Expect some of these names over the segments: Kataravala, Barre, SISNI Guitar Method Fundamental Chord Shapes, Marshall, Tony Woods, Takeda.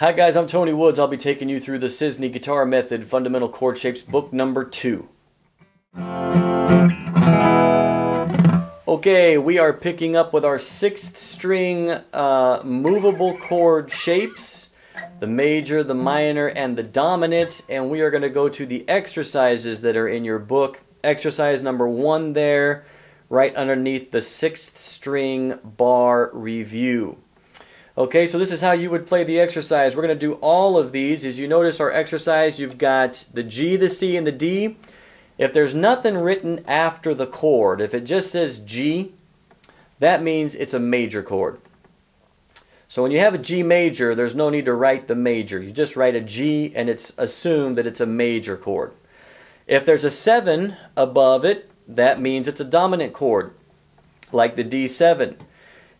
Hi guys, I'm Tony Woods. I'll be taking you through the SISNI Guitar Method Fundamental Chord Shapes, book number 2. Okay, we are picking up with our 6th string movable chord shapes, the major, the minor, and the dominant, and we are going to go to the exercises that are in your book. Exercise number 1 there, right underneath the 6th string bar review. Okay, so this is how you would play the exercise. We're going to do all of these. As you notice our exercise, you've got the G, the C, and the D. If there's nothing written after the chord, if it just says G, that means it's a major chord. So when you have a G major, there's no need to write the major. You just write a G and it's assumed that it's a major chord. If there's a 7 above it, that means it's a dominant chord, like the D7.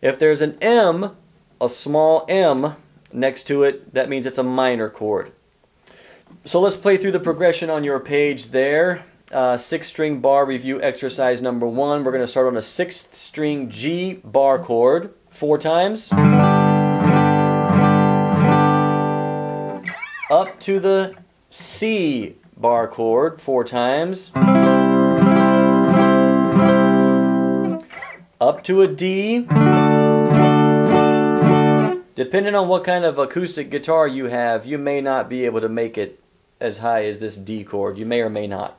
If there's an M, a small M next to it, that means it's a minor chord. So let's play through the progression on your page there. 6-string bar review exercise number 1. We're going to start on a 6th string G bar chord 4 times. Up to the C bar chord 4 times. Up to a D. Depending on what kind of acoustic guitar you have, you may not be able to make it as high as this D chord. You may or may not.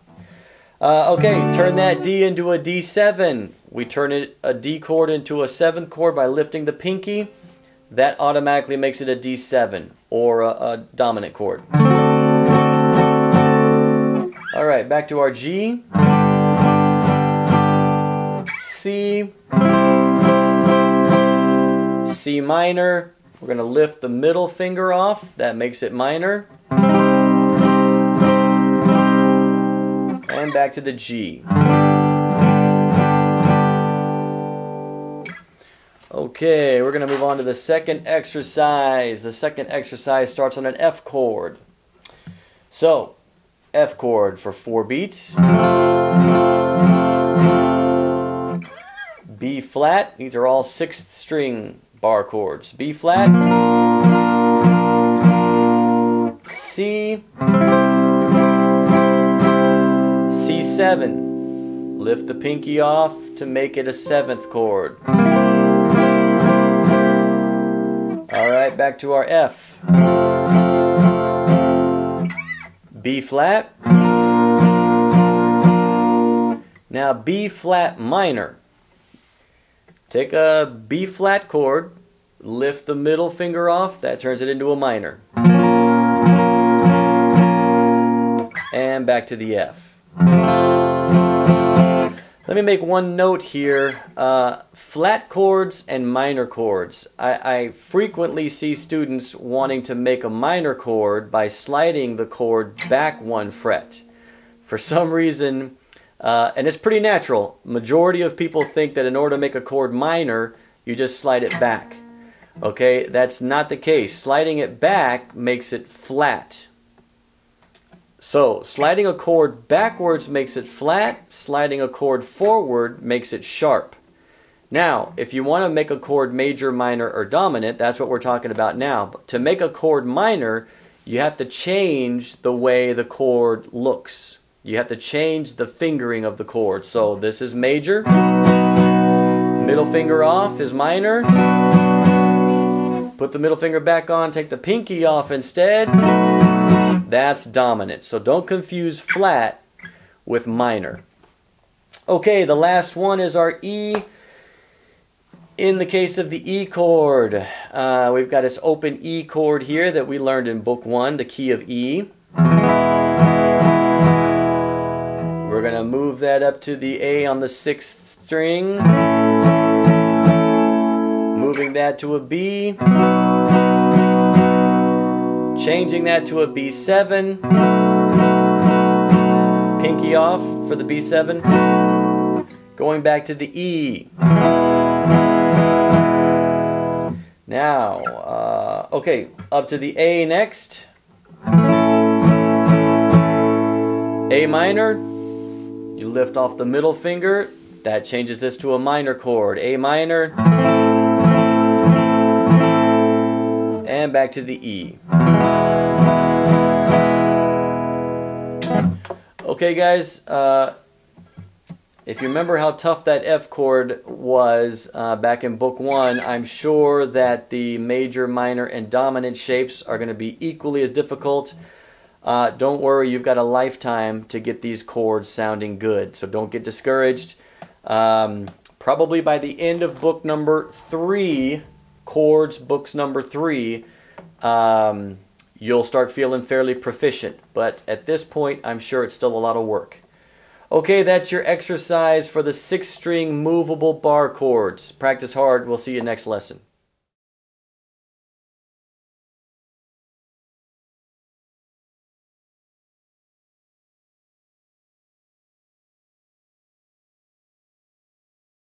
Okay, turn that D into a D7. We turn a D chord into a 7th chord by lifting the pinky. That automatically makes it a D7 or a dominant chord. All right, back to our G. C, C minor, we're going to lift the middle finger off, that makes it minor, and back to the G. Okay, we're going to move on to the 2nd exercise. The 2nd exercise starts on an F chord. So, F chord for 4 beats. B flat, these are all 6th string bar chords. B flat, C, C7. Lift the pinky off to make it a 7th chord. All right, back to our F. B flat. Now B flat minor. Take a B flat chord, lift the middle finger off, that turns it into a minor. And back to the F. Let me make one note here. Flat chords and minor chords. I frequently see students wanting to make a minor chord by sliding the chord back 1 fret. For some reason, and it's pretty natural. Majority of people think that in order to make a chord minor, you just slide it back. Okay, that's not the case. Sliding it back makes it flat. So, sliding a chord backwards makes it flat. Sliding a chord forward makes it sharp. Now, if you want to make a chord major, minor, or dominant, that's what we're talking about now. But to make a chord minor, you have to change the way the chord looks. You have to change the fingering of the chord. So this is major, middle finger off is minor, put the middle finger back on, take the pinky off instead, that's dominant. So don't confuse flat with minor. Okay, the last one is our E. In the case of the E chord, we've got this open E chord here that we learned in book 1, the key of E. We're going to move that up to the A on the 6th string, moving that to a B, changing that to a B7, pinky off for the B7, going back to the E. Now, okay, up to the A next, A minor. You lift off the middle finger, that changes this to a minor chord. A minor, and back to the E. Okay guys, if you remember how tough that F chord was back in book one, I'm sure that the major, minor, and dominant shapes are going to be equally as difficult. Don't worry, you've got a lifetime to get these chords sounding good, so don't get discouraged. Probably by the end of book number three, chords books number three, you'll start feeling fairly proficient, but at this point I'm sure it's still a lot of work. Okay, that's your exercise for the 6-string movable bar chords. Practice hard. We'll see you next lesson.